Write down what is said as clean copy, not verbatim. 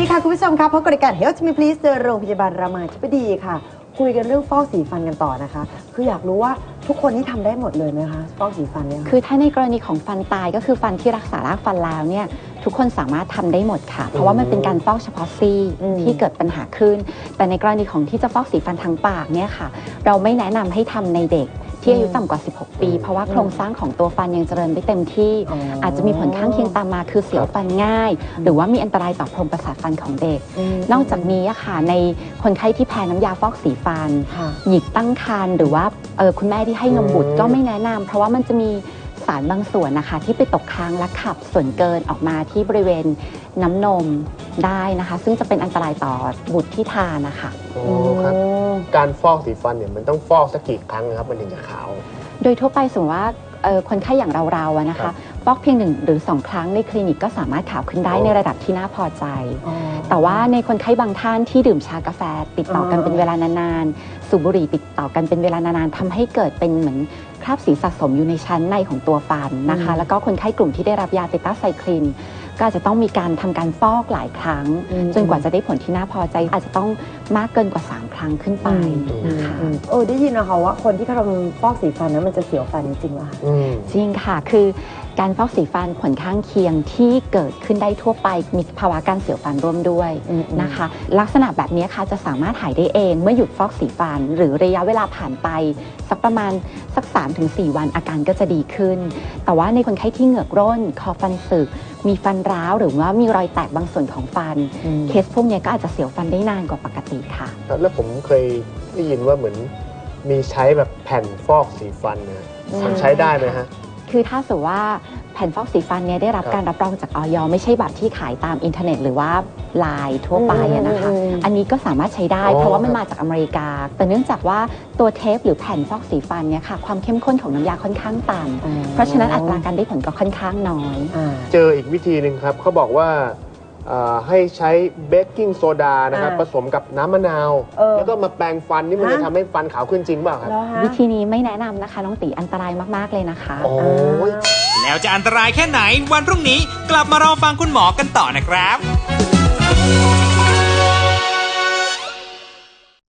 ดีค่ะคุณผู้ชมครับพบกับรายการ Health Me Please โดยโรงพยาบาลรามาธิบดีค่ะคุยกันเรื่องฟอกสีฟันกันต่อนะคะคืออยากรู้ว่าทุกคนที่ทำได้หมดเลยไหมคะฟอกสีฟันเนี่ยคือถ้าในกรณีของฟันตายก็คือฟันที่รักษารากฟันแล้วเนี่ยทุกคนสามารถทำได้หมดค่ะเพราะว่ามันเป็นการฟอกเฉพาะซี่ที่เกิดปัญหาขึ้นแต่ในกรณีของที่จะฟอกสีฟันทางปากเนี่ยค่ะเราไม่แนะนำให้ทำในเด็กที่อายุต่ำกว่า16ปีเพราะว่าโครงสร้างของตัวฟันยังเจริญไม่เต็มที่อาจจะมีผลข้างเคียงตามมาคือเสียวฟันง่ายหรือว่ามีอันตรายต่อโครงประสาทฟันของเด็กนอกจากนี้ค่ะในคนไข้ที่แพ้น้ำยาฟอกสีฟันหญิงตั้งครรภ์หรือว่าคุณแม่ที่ให้นมบุตรก็ไม่แนะนำเพราะว่ามันจะมีสารบางส่วนนะคะที่ไปตกค้างและขับส่วนเกินออกมาที่บริเวณน้ำนมได้นะคะซึ่งจะเป็นอันตรายต่อบุตรที่ทานนะคะการฟอกสีฟันเนี่ยมันต้องฟอกสักกี่ครั้งนะครับมันถึงจะขาวโดยทั่วไปสมมติว่าคนไข้อย่างเราๆนะคะฟอกเพียง1 หรือ 2ครั้งในคลินิกก็สามารถขาวขึ้นได้ในระดับที่น่าพอใจแต่ว่าในคนไข้บางท่านที่ดื่มชากาแฟติดต่อกันเป็นเวลานานๆสูบบุหรี่ติดต่อกันเป็นเวลานานๆทำให้เกิดเป็นเหมือนคราบสีสะสมอยู่ในชั้นในของตัวฟันนะคะแล้วก็คนไข้กลุ่มที่ได้รับยาเตต้าไซคลินก็จะต้องมีการทำการฟอกหลายครั้งจนกว่าจะได้ผลที่น่าพอใจอาจจะต้องมากเกินกว่า3ครั้งขึ้นไปนะคะได้ยินนะคะว่าคนที่เขาฟอกสีฟันนั้นมันจะเสียวฟันจริงป่ะจริงค่ะคือการฟอกสีฟันผลข้างเคียงที่เกิดขึ้นได้ทั่วไปมีภาวะการเสียวฟันร่วมด้วยนะคะลักษณะแบบนี้ค่ะจะสามารถหายได้เองเมื่อหยุดฟอกสีฟันหรือระยะเวลาผ่านไปสักประมาณสัก 3-4 วันอาการก็จะดีขึ้นแต่ว่าในคนไข้ที่เหงือกร่นคอฟันสึกมีฟันร้าวหรือว่ามีรอยแตกบางส่วนของฟันเคสพวกนี้ก็อาจจะเสียวฟันได้นานกว่าปกติค่ะแล้วผมเคยได้ยินว่าเหมือนมีใช้แบบแผ่นฟอกสีฟันเนี่ยมันใช้ได้ไหมฮะคือถ้าสมมติว่าแผ่นฟอกสีฟันเนี่ยได้รับการรับรองจากอย.ไม่ใช่แบบที่ขายตามอินเทอร์เน็ตหรือว่าไลน์ทั่วไปนะคะอันนี้ก็สามารถใช้ได้เพราะว่ามันมาจากอเมริกาแต่เนื่องจากว่าตัวเทปหรือแผ่นฟอกสีฟันเนี่ยค่ะความเข้มข้นของน้ำยาค่อนข้างต่ำเพราะฉะนั้นอัตราการได้ผลก็ค่อนข้างน้อยเจออีกวิธีหนึ่งครับเขาบอกว่าให้ใช้เบกกิ้งโซดานะครับผสมกับน้ำมะนาวแล้วก็มาแปรงฟันนี่มันจะทำให้ฟันขาวขึ้นจริงเปล่าครับวิธีนี้ไม่แนะนำนะคะน้องตีอันตรายมากๆเลยนะคะแล้วจะอันตรายแค่ไหนวันพรุ่งนี้กลับมารอฟังคุณหมอกันต่อนะครับ